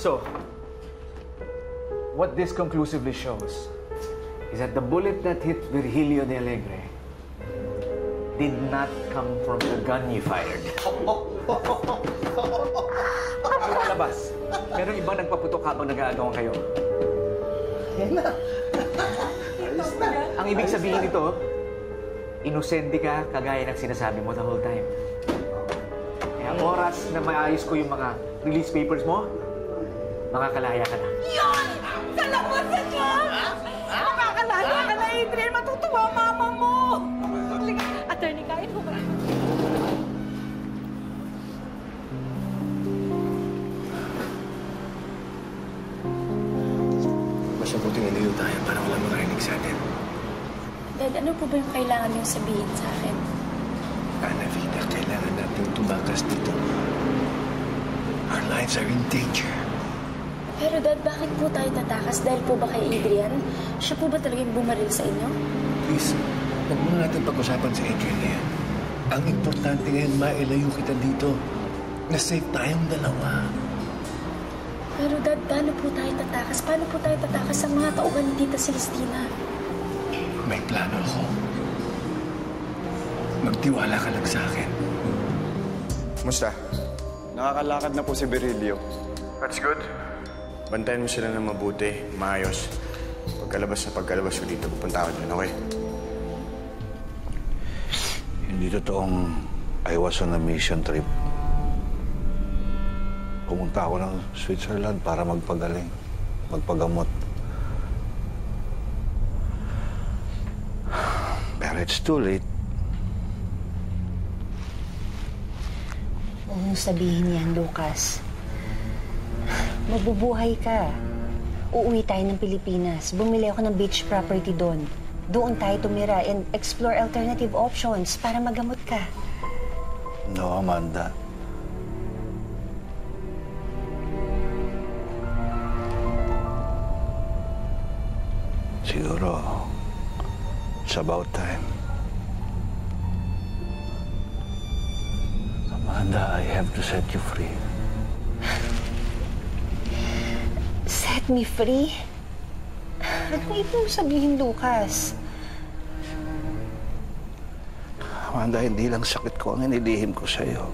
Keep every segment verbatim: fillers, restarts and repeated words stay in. So, what this conclusively shows is that the bullet that hit Virgilio de Alegre did not come from the gun you fired. May malabas. Meron ibang nagpaputok habang nag-aagawan kayo. Yan na. Ayos na. Ang ibig sabihin nito, inosente ka kagaya ng sinasabi mo the whole time. Kaya oras na maayos ko yung mga release papers mo, makakalaya ka na. Yun! Salamat sa Diyos! Makakalaya ka na, Adrian! Matutuwa mama mo! Attorney, kahit humayon. Mas mabuting ilayo tayo para wala makarinig sa atin. Dad, ano po ba yung kailangan niyong sabihin sa akin? Ana Vida, kailangan natin tumakas dito. Our lives are in danger. Pero Dad, bakit po tayo tatakas? Dahil po ba kay Adrian? Siya po ba talagang bumaril sa inyo? Please, huwag muna natin pag-usapan sa Adrian na yan. Ang importante ngayon, mailayo kita dito. Na-safe tayong dalawa. Pero Dad, paano po tayo tatakas? Paano po tayo tatakas sa mga tauhan ni Tita Celestina? May plano ako. Magtiwala ka lang sa akin. Musta? Nakakalakad na po si Virgilio. That's good. Bantayan mo sila ng mabuti, maayos. Pagkalabas na pagkalabas ko dito, pupunta ako dyan, okay? Hindi totoong I was on a mission trip. Pumunta ako ng Switzerland para magpagaling, magpagamot. Pero it's too late. Huwag mong sabihin yan, Lucas. Mabubuhay ka. Uuwi tayo ng Pilipinas. Bumili ako ng beach property doon. Doon tayo tumira and explore alternative options para magamot ka. No, Amanda. Siguro, it's about time. Amanda, I have to set you free. Set me free? Anong ibig sabihin, Lucas? Amanda, hindi lang sakit ko ang inilihim ko sa'yo.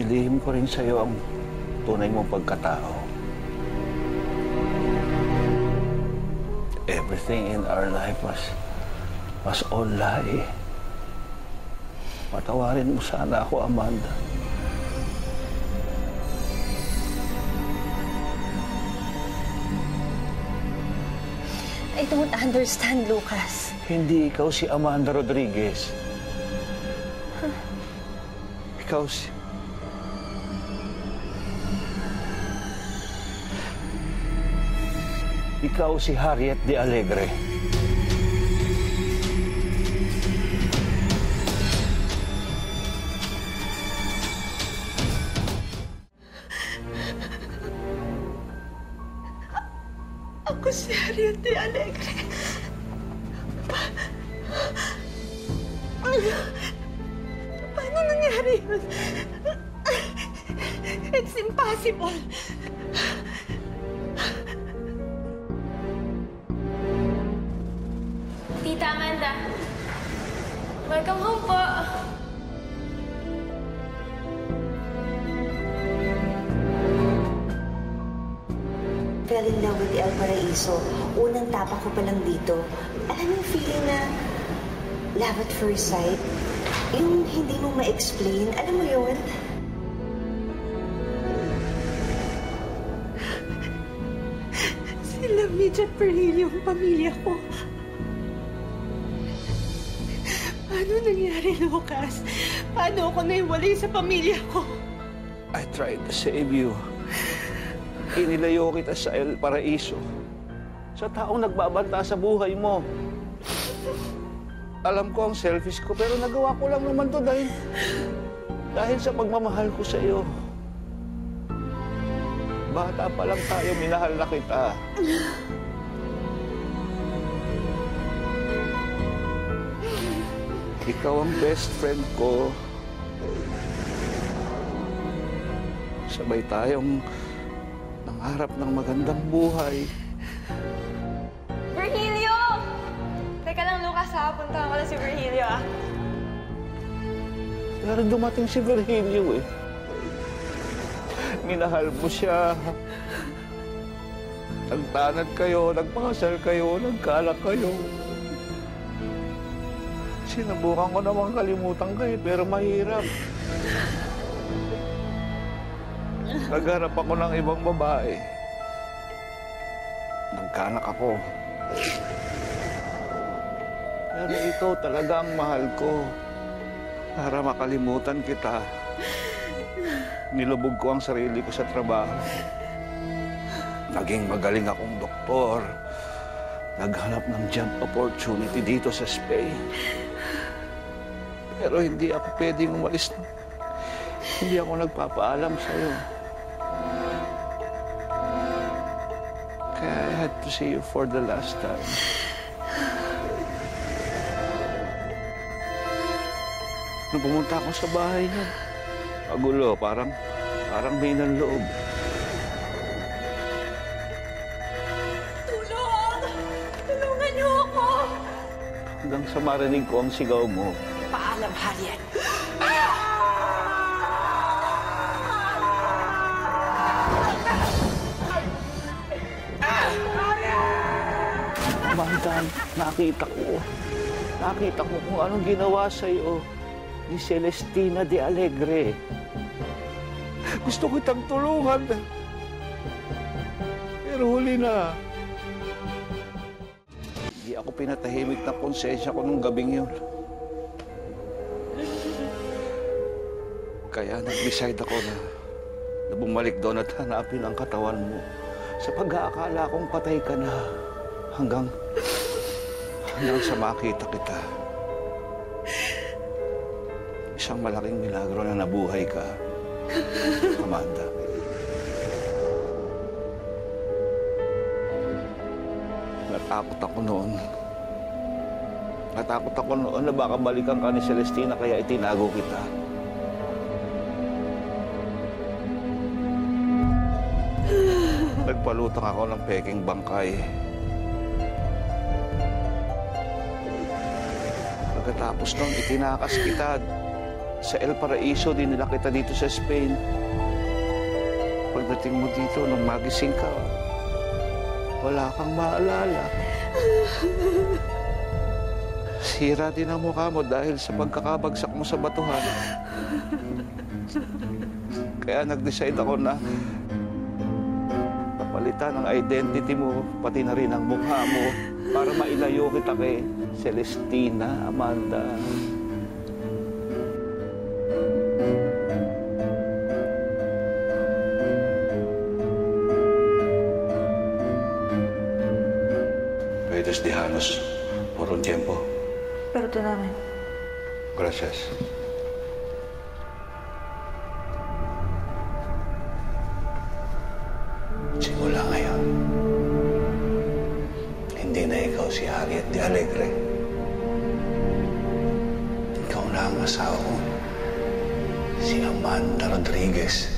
Inilihim ko rin sa'yo ang tunay mong pagkatao. Everything in our life was, was all lie. Patawarin mo sana ako, Amanda. I don't understand, Lucas. Hindi ikaw si Amanda Rodriguez. Huh? Ikaw si... Ikaw si Harriet de Alegre. Si Ariad de Alegre. Pa Paano nangyari yun? It's impossible. Tita Amanda, welcome home po. Fell in love with El Paraiso. Unang tapak ko pa lang dito. Alam yung feeling na love at first sight? Yung hindi mo ma-explain, alam mo yun? Sila Mitch at Virgilio ang pamilya ko. Paano nangyari, Lucas? Paano ako naiwalay sa pamilya ko? I tried to save you. Inilayo kita sa El Paraiso. Sa taong nagbabanta sa buhay mo. Alam ko ang selfish ko, pero nagawa ko lang naman to dahil... dahil sa pagmamahal ko sa iyo. Bata pa lang tayo, minahal na kita. Ikaw ang best friend ko. Sabay tayong nangarap ng magandang buhay. Virgilio! Teka lang, Lucas, ha? Puntahan ko na si Virgilio, ah. Pero dumating si Virgilio, eh. Minahal mo siya. Nagtanad kayo, nagpakasal kayo, nagkaanak kayo. Sinubukan ko namang kalimutan kayo, pero mahirap. Nagharap ako ng ibang babae. Nagkaanak ako. Pero ikaw talaga ang mahal ko. Para makalimutan kita, nilubog ko ang sarili ko sa trabaho. Naging magaling akong doktor. Naghanap ng job opportunity dito sa Spain. Pero hindi ako pwedeng umalis. Hindi ako nagpapaalam sa'yo. Kaya I had to see you for the last time. Nung pumunta ako sa bahay niya, magulo, parang, parang may nanloob. Tulong! Tulungan niyo ako! Hanggang sa marinig ko ang sigaw mo. Paalam, Harriet. Amanda, nakita ko. Nakita ko kung anong ginawa sa'yo. Ni Celestina de Alegre. Gusto ko itang tulungan. Pero huli na. Hindi ako pinatahimik na konsensya ko nung gabing yun. Kaya nag-decide ako na, na bumalik doon at hanapin ang katawan mo. Sa pag-aakala kong patay ka na hanggang, hanggang sa makita kita. Isang malaking milagro na nabuhay ka, Amanda. Natakot ako noon. Natakot ako noon na baka balikan ka ni Celestina kaya itinago kita. Nagpalutang ako ng peking bangkay. Pagkatapos noon, itinakas kita. Sa El Paraiso, dinila kita dito sa Spain. Pagdating mo dito, nung magising ka, wala kang maalala. Sira din ang mukha mo dahil sa pagkakabagsak mo sa batuhan. Kaya nag-decide ako na papalitan ang identity mo, pati na rin ang mukha mo, para mailayo kita kay Celestina, Amanda. Dejanos por un tiempo. Pero te dame. Gracias. Simula ngayon, hindi na ikaw si Harriet de Alegre. Ikaw na ang asawa ko, si Amanda Rodriguez.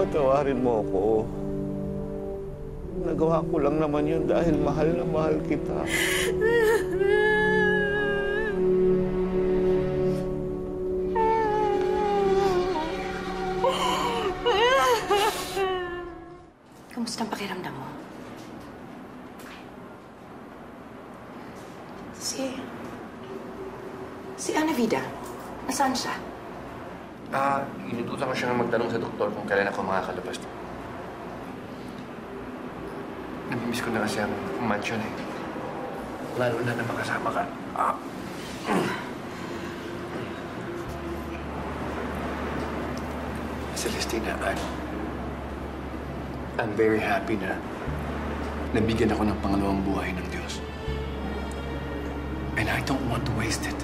Patawarin mo ako. Nagawa ko lang naman yun dahil mahal na mahal kita. Kamusta ang pakiramdam mo? Si... Si Ana Vida. Nasaan siya? Ah, inutusan ko siyang magtanong sa doktor kung kailan ako makakalabas. Namimiss ko na kasi ang mansion eh. Lalo na na makasama ka. Ah. Celestina, I... I'm very happy na nabigyan ako ng pangalawang buhay ng Diyos. And I don't want to waste it.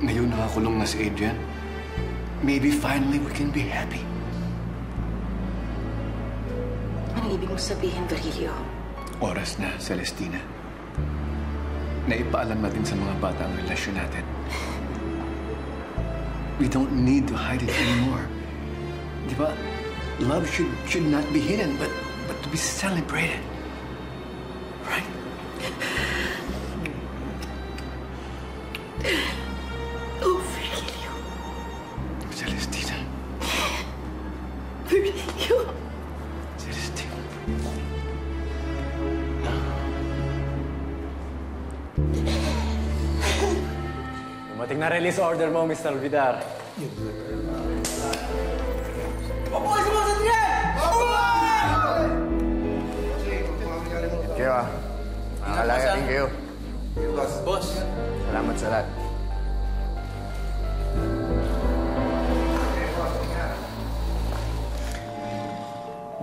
Ngayon nakakulong na si Adrian, maybe finally we can be happy. Anong ibig mong sabihin, Virgilio? Oras na, Celestina. Naipaalam natin sa mga bata ang relasyon natin. We don't need to hide it anymore. Di ba? Love should, should not be hidden, but, but to be celebrated. Right? Oh, Virgilio. Celestina. Virgilio. Celestina. No. Dumating na release order mo, Mister Vidar. Kayo ah. Makakalaga rin kayo. Boss. Boss. Salamat sa lahat.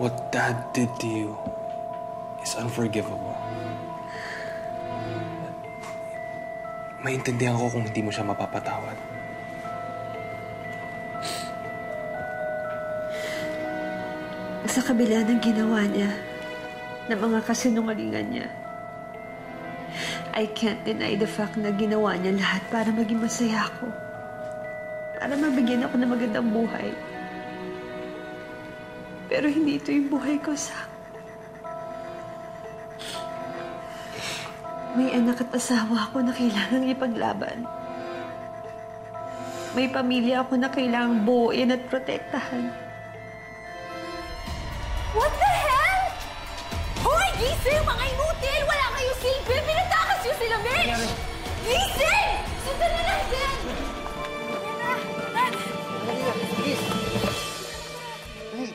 What Dad did to you is unforgivable. Maintindihan ko kung hindi mo siya mapapatawad. Sa kabila ng ginawa niya, ng mga kasinungalingan niya, I can't deny the fact na ginawa niya lahat para maging masaya ako. Para mabigyan ako ng magandang buhay. Pero hindi ito yung buhay ko, Sak. May anak at asawa ako na kailangang ipaglaban. May pamilya ako na kailangang buuin at protektahan. What the hell? Hoy, gising! Mga inutil! Wala kayong silbi! Pinatakas yung sila, Mitch! Gising! Sundan na natin! Yan na! Dad! Please! Mitch!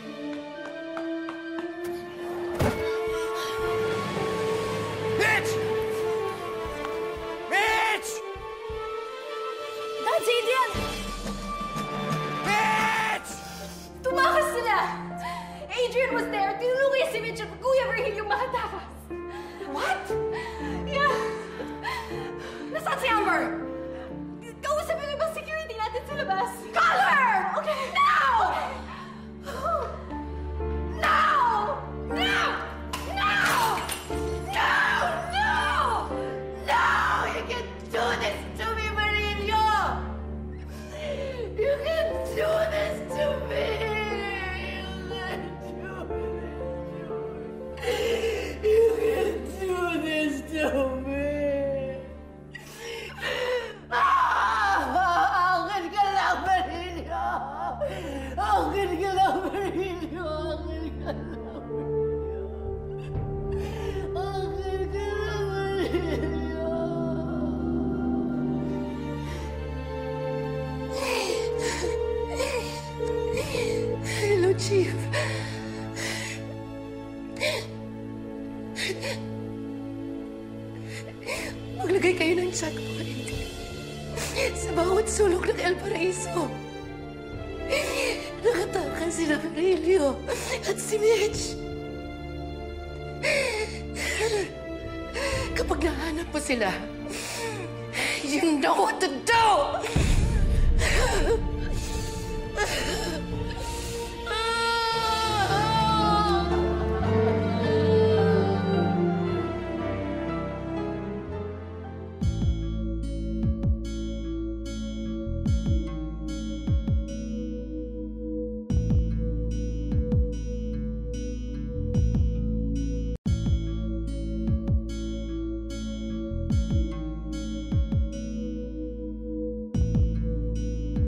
Mitch! Dad, si Adrian! Mitch! Tumakas sila! Adrian was there. Tinulungan si Mitch at Kuya Virgilio makatakas. What? Yeah. Nasaan si Amber? Kausapin mo yung security natin sa labas. Call her! Okay. Now! Now! Now! Now! Now! No! No! You can't do this to me, Virgilio! You can't do this to me! Maglagay kayo ng checkpoint sa bawat sulok ng El Paraiso. Nakatakan sila Virgilio at si Mitch. Kapag nahanap mo sila, you know what to do!